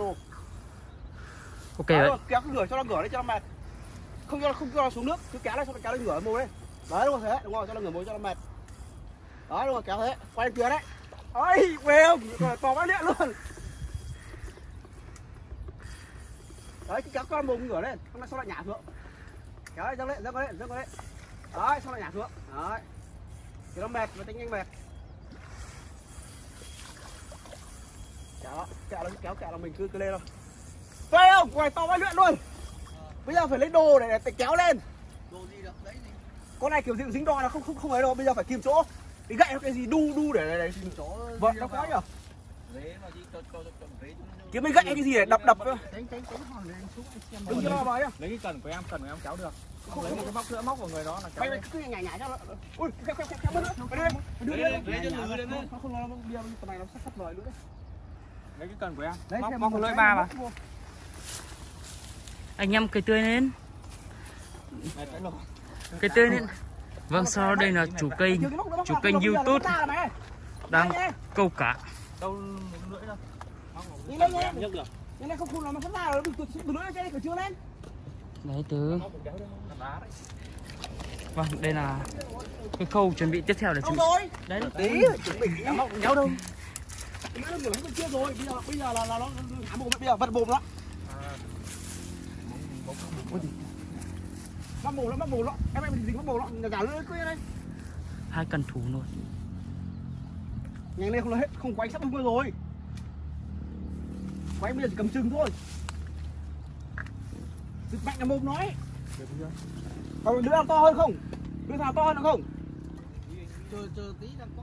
đồ. Ok đấy. Kéo cái ngửa cho nó ngửa lên cho nó mệt. Không cho nó, không cho nó xuống nước, cứ kéo lên cho nó, kéo lên ngửa mồi đấy. Đấy đúng rồi, thế, đúng rồi, cho nó ngửa mồi cho nó mệt. Đấy đúng rồi, kéo thế, quay lên kia đấy. Ôi, queo, to bát điện luôn. Đấy, cứ kéo con mồm ngửa lên, xong lại sao lại nhả xuống. Kéo lên, dâng lên. Đấy, xong lại nhả xuống. Đấy. Thì nó mệt, nó tính nhanh mệt. Đó, kéo mình cứ lên thôi. Phải không? Quay to bãi luyện luôn. Bây giờ phải lấy đồ để kéo lên. Đồ gì được đấy gì? Con này kiểu gì cũng dính đo, nó không ấy đâu, bây giờ phải tìm chỗ. Cái gậy nó cái gì đu để tìm chỗ. Vâng, nó khó nhỉ. Kiếm cái gậy cái gì để đập. Đừng cho nó vào ấy. Lấy cái cần của em, kéo được. Không lấy một cái móc nữa, móc vào người đó là kéo. Cứ nhảy cho nó. Ui, kéo bớt nữa. Đưa lên. Không nó bia tầm này nó sắp vời nữa đấy. Lấy cái cần của em. Đấy, móc lưỡi ba mà. Anh em cây tươi lên. Cây tươi lên. Vâng, sau đó đây là chủ kênh YouTube đang câu cá. Đâu lưỡi đâu. Này không phun nó sắp ra rồi, lưỡi cái này còn chưa lên. Đấy tứ. Vâng, đây là cái khâu chuẩn bị tiếp theo để chuẩn bị. Đấy tí chuẩn bị kéo đâu. Nó ngửa nó kia rồi, bây giờ là nó ngã mồm, bây giờ vật bồm nó. Mắc mồm nó. Em dính mắc mồm nó, gào lên kia đây. Hai cần thủ luôn. Nhanh lên không lấy hết, không quánh sắp đúng rồi. Quánh bây giờ chỉ cầm chừng thôi. Giật mạnh là mồm nó ấy. Còn đứa nào to hơn không? Đứa nào to hơn được không? Chờ tí đang có.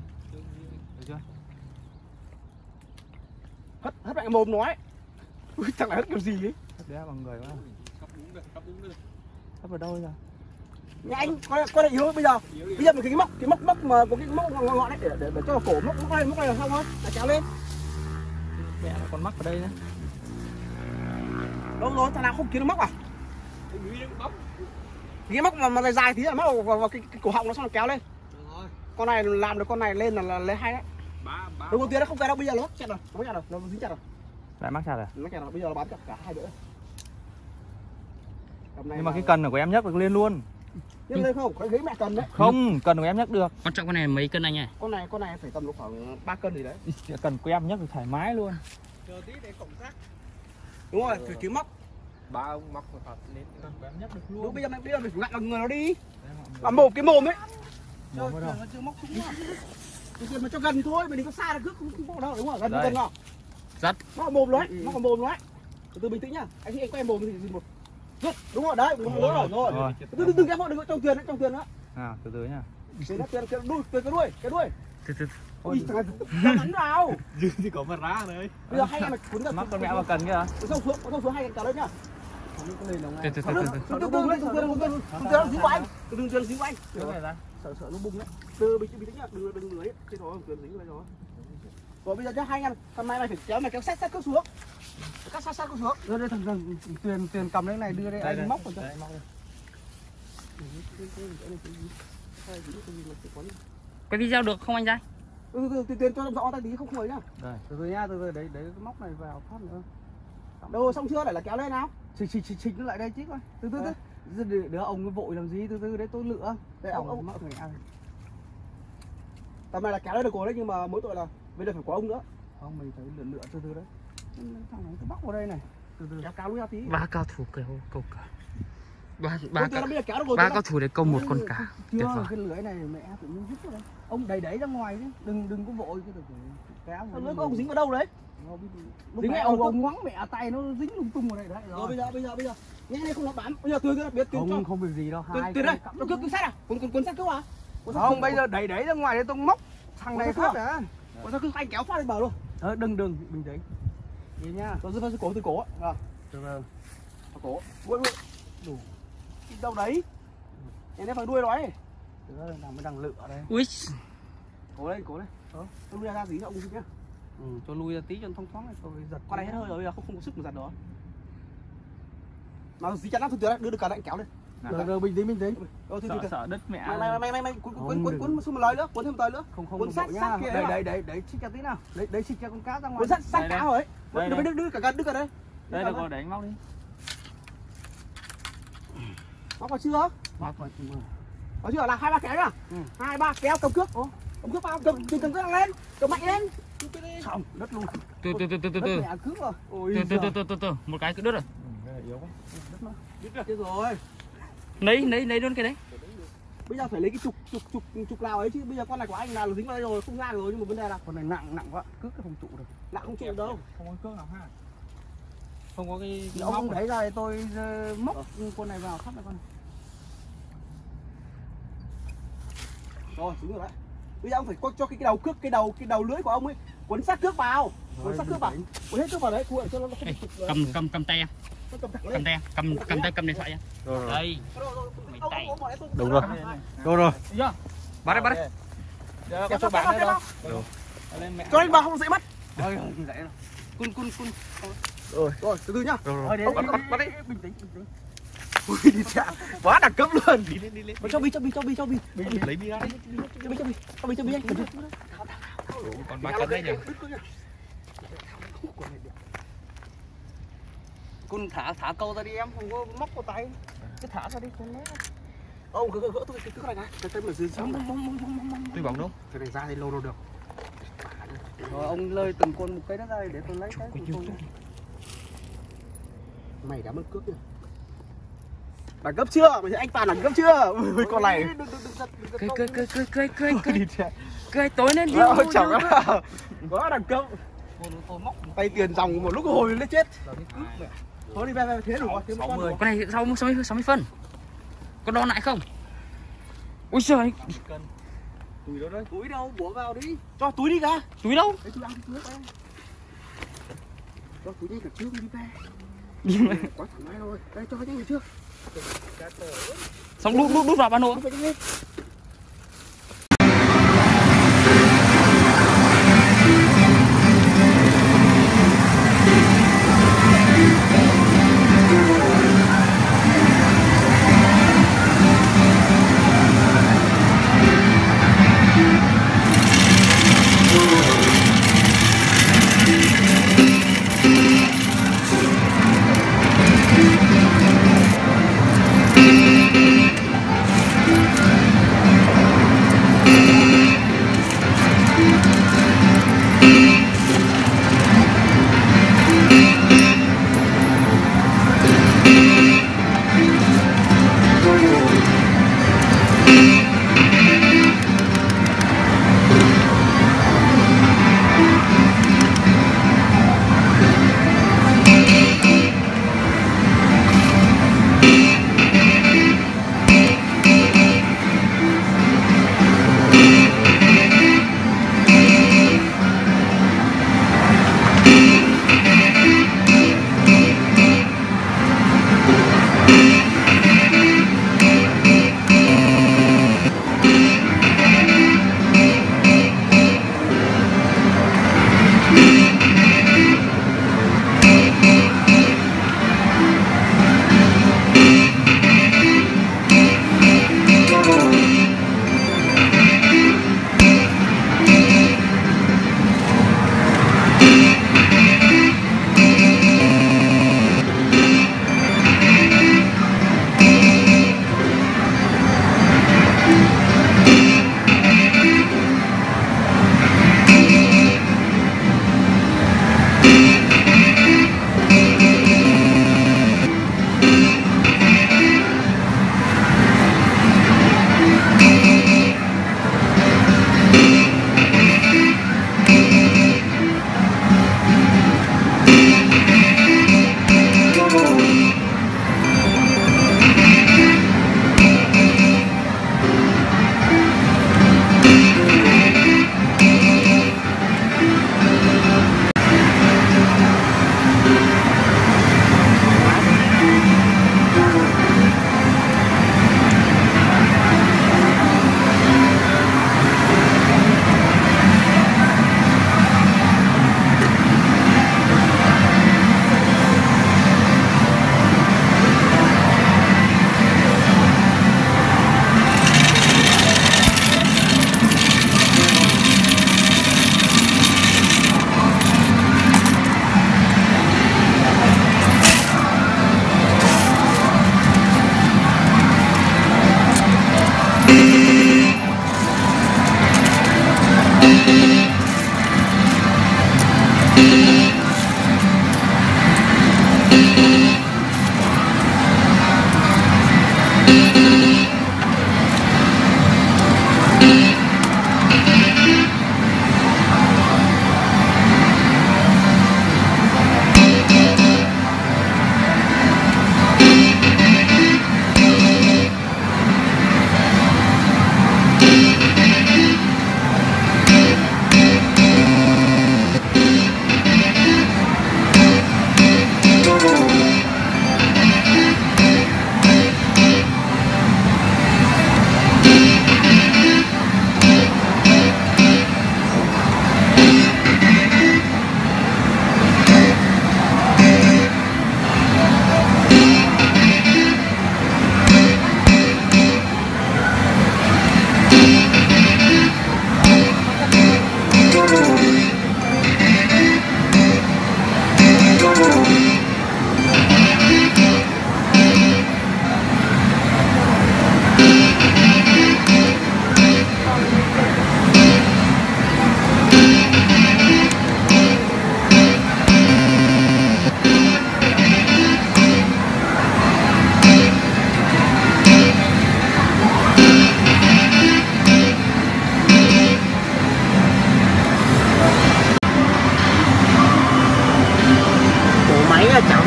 Được chưa? Hất lại mồm nó ấy. Ui, chẳng lại hất kiểu gì ấy. Hất đá bằng người quá. Sắp đúng rồi. Hất vào đâu giờ? Nhanh, con này yếu bây giờ. Bây giờ mình cái móc mà có cái móc ngọn ấy để cho cổ móc này là xong thôi. Là kéo lên. Mẹ nó còn mắc ở đây nữa. Đâu rồi, thằng nào không kiếm được móc à? Cái móc mà dài tí là móc vào cái cổ họng nó xong là kéo lên. Con này làm được con này lên là lấy hay đấy. Đúng con Tiến nó không cái đâu, bây giờ nó mắc chặt rồi, nó dính chặt rồi. Lại mắc chặt rồi. Nó chặt rồi, bây giờ nó bám chặt cả hai đứa. Nhưng mà cái cần này của em nhấc được lên luôn. Nhấc lên không? Cái ghế mẹ cần đấy. Không, cần của em nhấc được. Quan trọng con này mấy cân anh này? Con này phải tầm độ khoảng 3 cân gì đấy. Cần của em nhấc được thoải mái luôn. Chờ tí để cộng tác. Đúng rồi, phải kiếm móc. Ba ông móc thật lên cần của em nhấc được luôn. Đúng, bây giờ mình phải ngặn người nó đi. Làm mồm cái mồm ấy. Mồm nó chưa móc xuống. Cái mà cho gần thôi, mình đừng có xa là cứ không có đâu, đúng không? Gần nào. Dắt. Nó còn mồm nói, Từ bình tĩnh nhá. Anh chị anh quay mồm thì một. Rút, đúng rồi đấy, đúng rồi. Đừng ép họ, đừng có trong thuyền nữa. À, từ nhá. Cái đuôi. Từ. Ôi trời. Bắn vào. Dư thì có vật rá đấy. Bây giờ hay mà cuốn được. Mắc con mẹ vào cần kìa. Có xuống hai cả đấy nhá. Từ từ. Sợ nó bung đấy. Từ bình tĩnh nhá, đừng lưới. Cái đó cần dính vào rồi. Rồi bây giờ nhá, hai anh em, hôm nay mày phải kéo sát cứ xuống. Cắt sát cứ xuống. Đưa đây thằng Tuyền cầm cái này đưa đây anh móc vào cho. Cái video được không anh trai? Tuyền cho rõ tay tí không ấy nhá. Đây, từ từ đấy cái móc này vào phát nữa. Đâu xong chưa? Để là kéo lên nào. Chỉnh nó lại đây chứ coi. Từ từ. Đứa ông vội làm gì, từ từ đấy tôi lựa. Đây ông mắc người ăn. Tầm này là kéo lên được cổ đấy, nhưng mà mỗi tội là bây giờ phải có ông nữa. Không, mình phải lựa từ từ đấy. Thằng này cứ bóc vào đây này. Từ từ. Kéo cao ra tí. Ba cao thủ câu cá. Ba cao thủ để câu một con cá. Tuyệt vời. Cái lưỡi này mẹ tự nhiên rút vào đây. Ông đẩy ra ngoài chứ, đừng có vội cái từ. Lưỡi của ông dính vào đâu đấy? Dính ngay ông ngoáng mẹ tay nó dính lung tung vào đây đấy. Rồi bây giờ. Nhanh đây không nó bám. Bây giờ tôi cứ biết tuyến cho. Không việc gì đâu. Tuyến đây. Nó cứ sát à? Cuốn sát cứu à? Không, bây giờ đẩy ra ngoài đây tôi móc thằng này phát đã. Còn sao cứ anh kéo phát lên bờ luôn. Đừng bình tĩnh. Đi nhá. Tôi giữ phát từ cổ ạ. Rồi. Từ cổ. Đuổi. Đâu đấy? Em lấy phần đuôi nói. Từ đang lựa đây. Ui. Cố lên. Tôi lui ra tí cho ông nhá. Cho lui ra tí cho thông thoáng này tôi giật. Con này hết hơi rồi, bây giờ không có sức mà giật nữa. Mà gì chắn lắm, từ từ đấy, đưa được cả lại kéo lên. Rồi bình tĩnh. Ôi, sợ đứt mẹ. Mày cuốn xuống một lối nữa, cuốn thêm một lối nữa. Cuốn sát sát kia. Đấy xích cho tí nào. Đấy xích cho con cá ra ngoài. Cuốn sát sát cá rồi. Đấy mới đứt cả đây. Đây là con, để anh móc đi. Móc vào chưa? Móc vào chưa. Có chưa là 2-3 kéo à? 2-3 kéo cầm cước. Cầm cước vào, cầm cước lên, cầm mạnh lên. Xong, đứt luôn. Từ từ. Một cái cứ đứt rồi. Yếu quá. Đứt rồi. Lấy luôn cái đấy. Bây giờ phải lấy cái trục nào ấy chứ. Bây giờ con này của anh là dính vào đây rồi, không ra rồi, nhưng mà vấn đề là con này nặng quá, cứ cái không trụ được. Nặng không trụ đâu. Không có cước nào ha. Không có cái ông đấy ra tôi móc con này vào, thắt lại con này. Rồi, đúng rồi đấy. Bây giờ ông phải cho cái đầu lưỡi của ông ấy quấn sát cước vào. Quấn hết cước vào đấy, cuộn cho nó không trụ. Cầm tay em. cầm tay điện thoại nhá. Đây. Đúng rồi. Rồi. Bắt đấy. Giờ có cho bạn đây đâu. Cho anh vào không dễ mất. Cun. Rồi, từ từ nhá. Bắt đi. Bình tĩnh. Ui, đi chạm. Quá đẳng cấp luôn. Đi lên. Cho bi. Lấy bi ra đi. Cho bi anh. Còn 3 cân đấy nhỉ. Con thả câu ra đi em, không có móc vào tay. Cứ thả ra đi, con lấy. Ông gỡ tôi cái này này. Cái tên là dưới sống. Tôi bóng đúng. Cái này ra thì lâu đâu được. Rồi ông lơi từng con một cây đất ra để tôi lấy cái của tôi. Mày đã mất cước kìa. Đẳng cấp chưa? Mày thấy anh Toàn đẳng cấp chưa? Ui con này. Cười tối lên đi. Chẳng có. Quá đẳng cấp. Tay tiền dòng một lúc hồi nó chết. Thôi đi về thế đủ. 60. Con này 60 phân. Con đo lại không? Ôi trời. Túi đâu? Bỏ vào đi. Cho túi đi cả. Túi đâu? Cho túi đi cả trước đi về. Quá thoải mái rồi. Đây cho cái này trước. Xong đút vào ba nổ.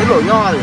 Lỗ nho rồi.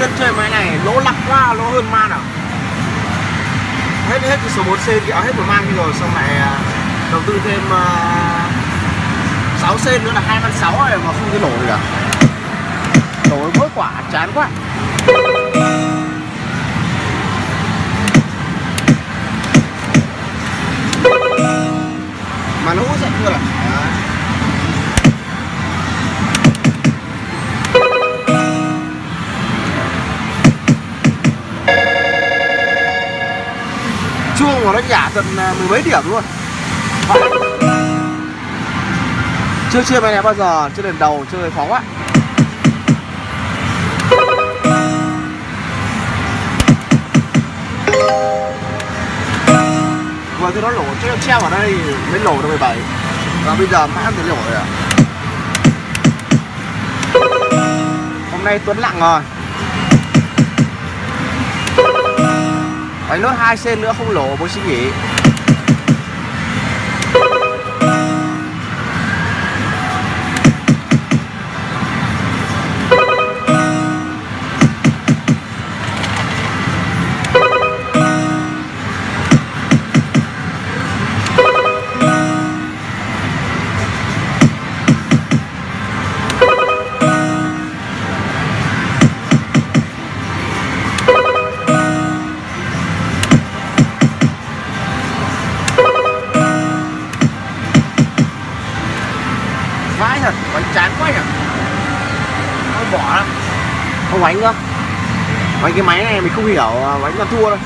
tiên chơi máy này lỗ lặp qua lỗ hơn man à, hết cái số 4C thì hết một man đi rồi, xong lại đầu tư thêm 6C nữa là 2,6 này mà không thấy nổ gì cả, nổ vỡ quả chán quá. Mà nó cũng sẽ chưa là chuông của nó nhả tận mười mấy điểm luôn. Chưa chơi bài này bao giờ, chơi lần đầu chơi khó quá. Vừa thì nó lổ cho treo vào đây mới lổ được 17. Và bây giờ mãn thì lổ rồi à. Hôm nay Tuấn lặng rồi. Đánh nốt 2C nữa không lổ bố suy nghĩ. Không đánh nữa, đánh cái máy này mình không hiểu, đánh là thua thôi.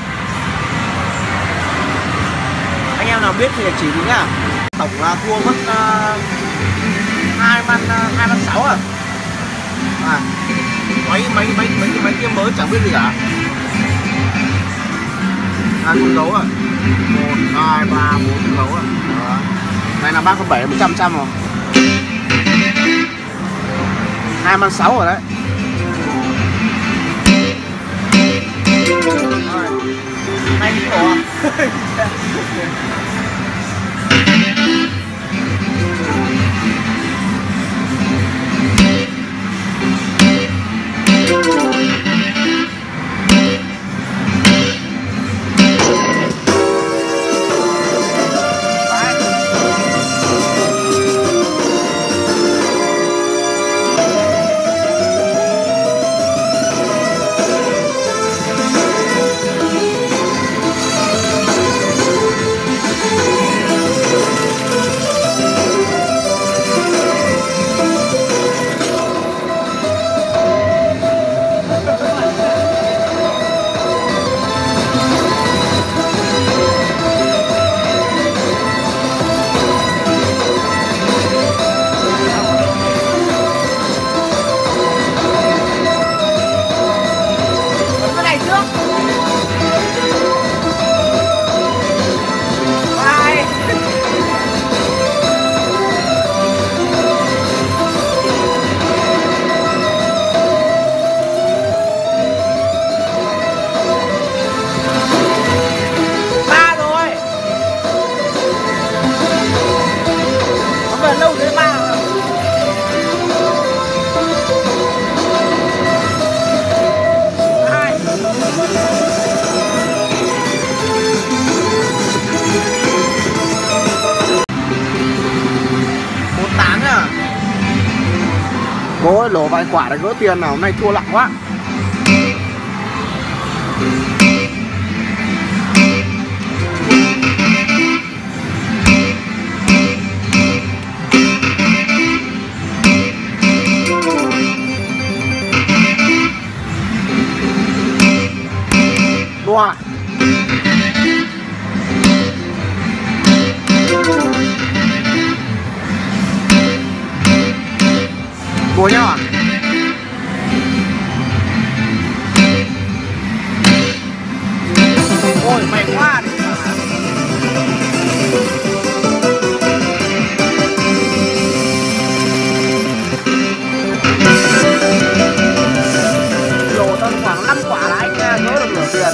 Anh em nào biết thì chỉ đúng nhá. Tổng là thua mất 2,6 à. Mấy cái máy kia mới chẳng biết gì cả. Con gấu à, 1, 2, 3, 4 con gấu à. Đó. Này là 3,7 100% rồi, 2,6 rồi đấy. Hay quá. Ôi lổ vài quả để gỡ tiền nào, hôm nay thua lặng quá. Đùa. Đùa nhau à? Ôi mày quá đi. Lỗ tầm khoảng 5 quả là anh nghe gỡ được nửa tiền.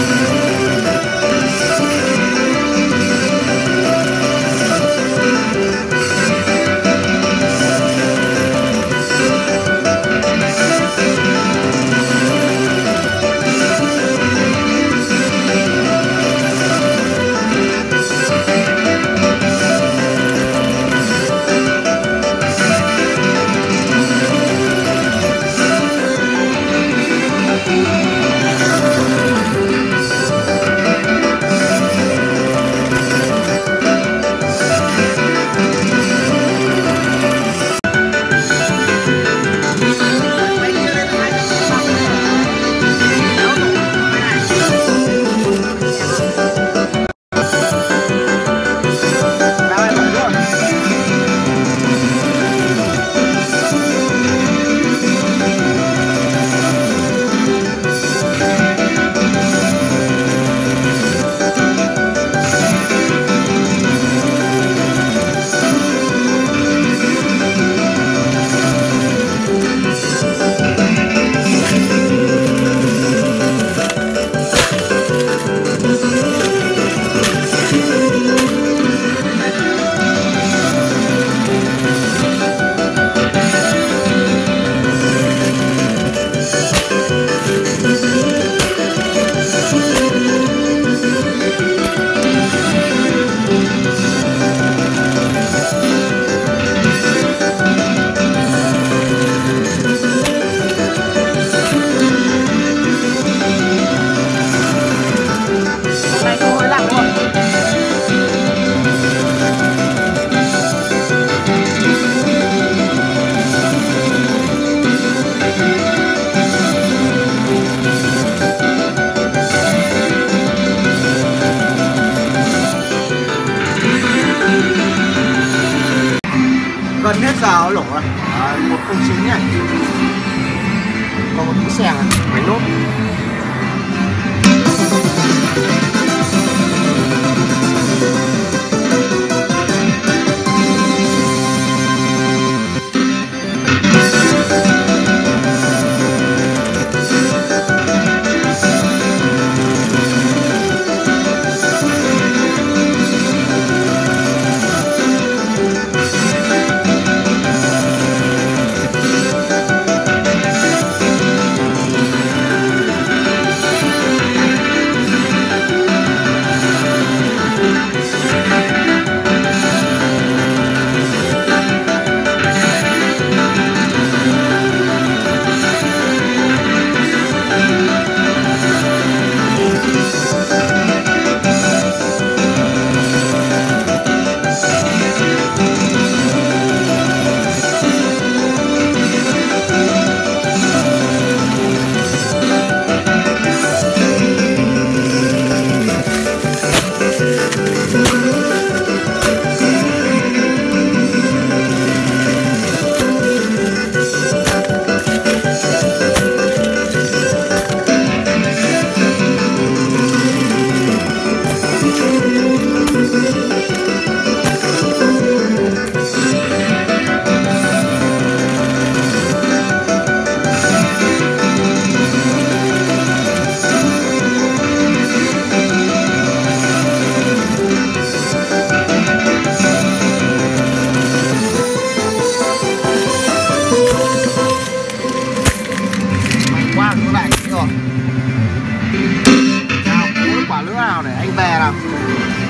09 này. Có một cái xèng máy nốt.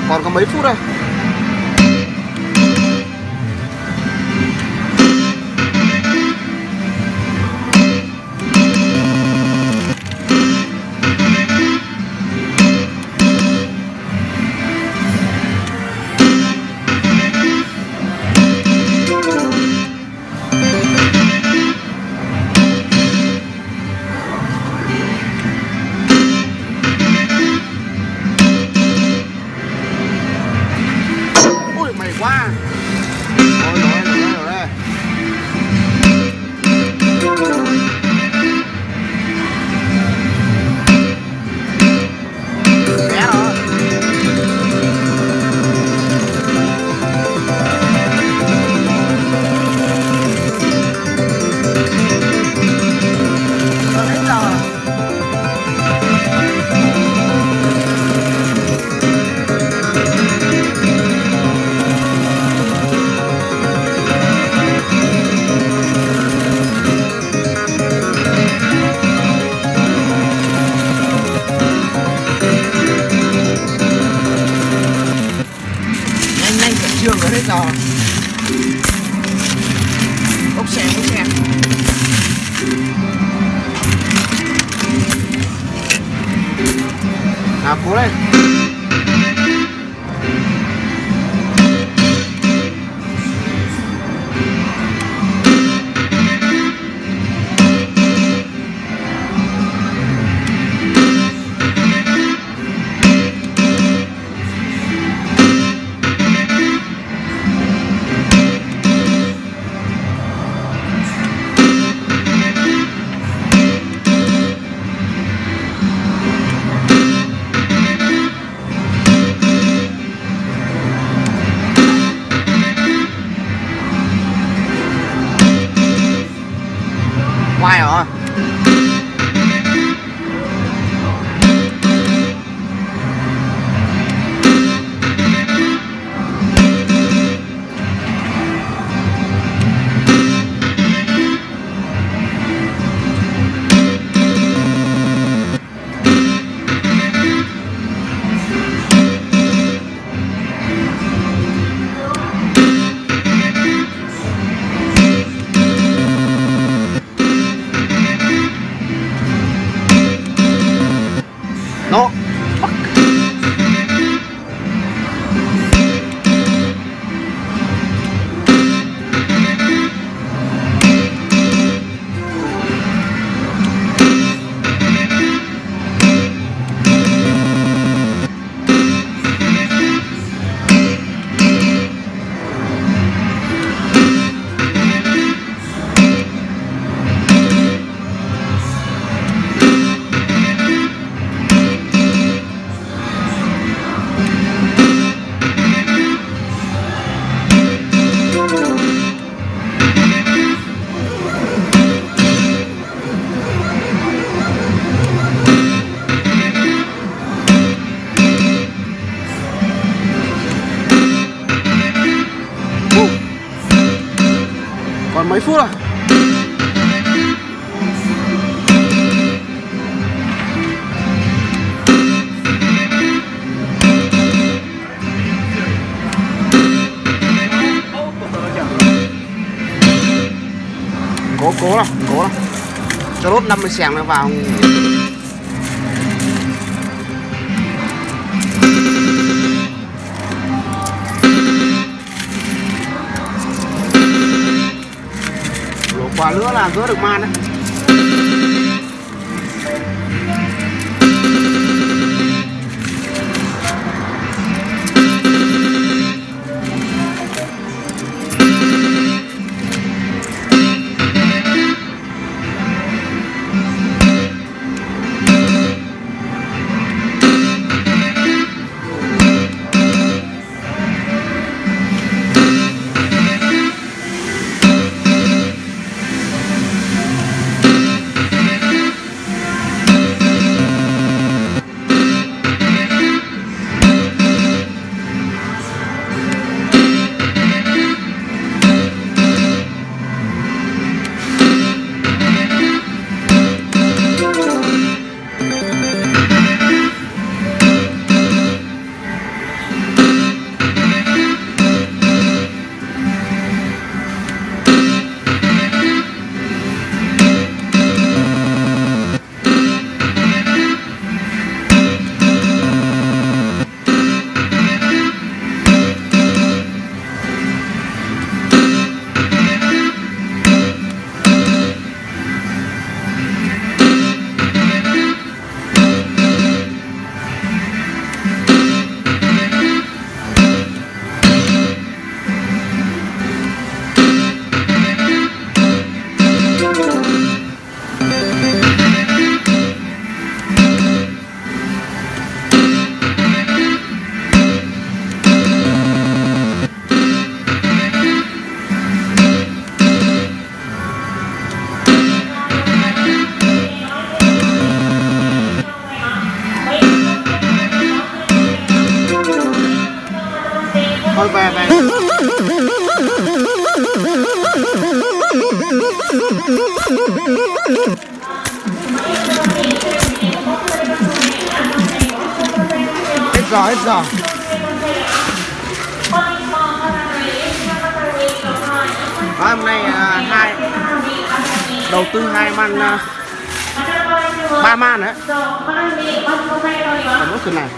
Còn có mấy phút đây. Nào cố lên. thua rồi. Cố nào. Cho đốt 50 xèng nó vào. Lỗ quả nữa là gỡ được man đấy. Về. Hết giờ. Đó, hôm nay đầu tư ba man đấy. Còn cái này.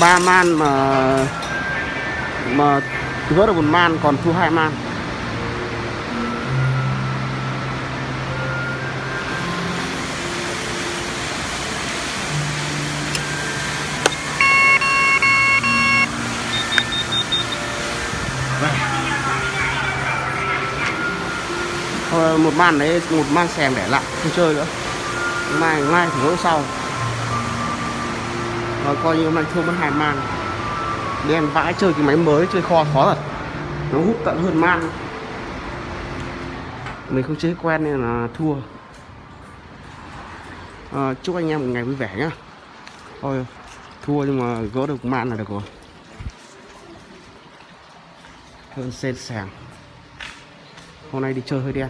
Ba man mà gỡ được một man còn thua hai man. Thôi một man đấy, một man xèng để lại không chơi nữa. Mai thì gỡ sau. Coi như hôm nay thua mất hai man. Đen vãi, chơi cái máy mới chơi khó thật. Nó hút tận hơn man. Mình không chơi quen nên là thua. Chúc anh em một ngày vui vẻ nhá. Thôi thua nhưng mà gỡ được man là được rồi. Hơn sên sàng. Hôm nay đi chơi hơi đen.